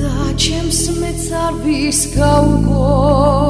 Dar ce-mi smețar visca u gol.